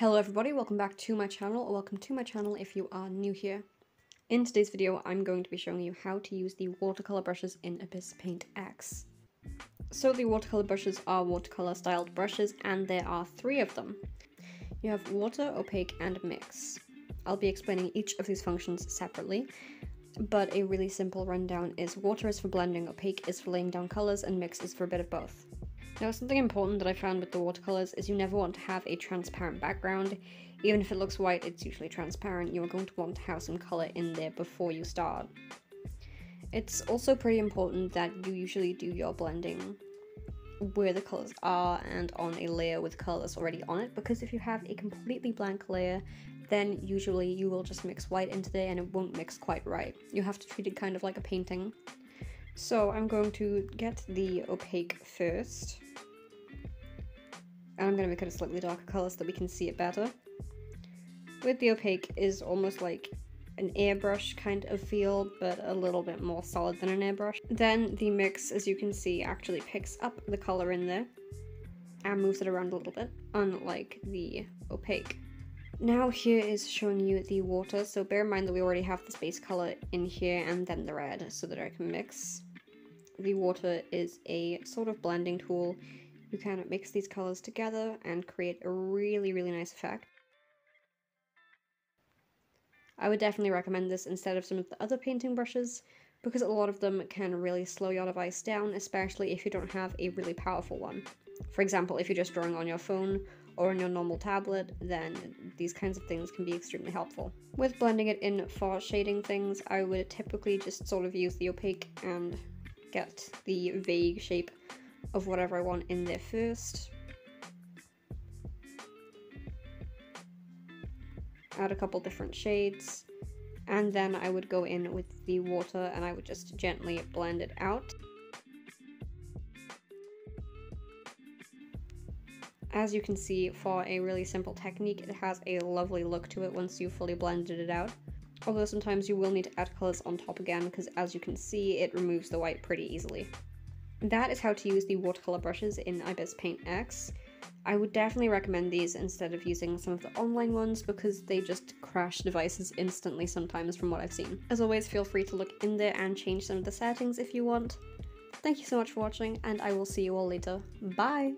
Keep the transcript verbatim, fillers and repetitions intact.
Hello everybody, welcome back to my channel, or welcome to my channel if you are new here. In today's video, I'm going to be showing you how to use the watercolor brushes in Ibis Paint X. So the watercolor brushes are watercolor styled brushes, and there are three of them. You have water, opaque, and mix. I'll be explaining each of these functions separately, but a really simple rundown is water is for blending, opaque is for laying down colors, and mix is for a bit of both. Now, something important that I found with the watercolors is you never want to have a transparent background. Even if it looks white, it's usually transparent. You are going to want to have some color in there before you start. It's also pretty important that you usually do your blending where the colors are and on a layer with color that's already on it, because if you have a completely blank layer, then usually you will just mix white into there and it won't mix quite right. You have to treat it kind of like a painting. So I'm going to get the opaque first, and I'm going to make it a slightly darker color so that we can see it better. With the opaque is almost like an airbrush kind of feel, but a little bit more solid than an airbrush. Then the mix, as you can see, actually picks up the color in there and moves it around a little bit, unlike the opaque. Now here is showing you the water, so bear in mind that we already have this base color in here and then the red so that I can mix. The water is a sort of blending tool. You can mix these colors together and create a really, really nice effect. I would definitely recommend this instead of some of the other painting brushes, because a lot of them can really slow your device down, especially if you don't have a really powerful one. For example, if you're just drawing on your phone or on your normal tablet, then these kinds of things can be extremely helpful. With blending it in for shading things, I would typically just sort of use the opaque and get the vague shape of whatever I want in there first. Add a couple different shades, and then I would go in with the water and I would just gently blend it out. As you can see, for a really simple technique, it has a lovely look to it once you've fully blended it out. Although sometimes you will need to add colors on top again, because as you can see, it removes the white pretty easily. That is how to use the watercolor brushes in Ibis Paint X. I would definitely recommend these instead of using some of the online ones, because they just crash devices instantly sometimes from what I've seen. As always, feel free to look in there and change some of the settings if you want. Thank you so much for watching, and I will see you all later. Bye!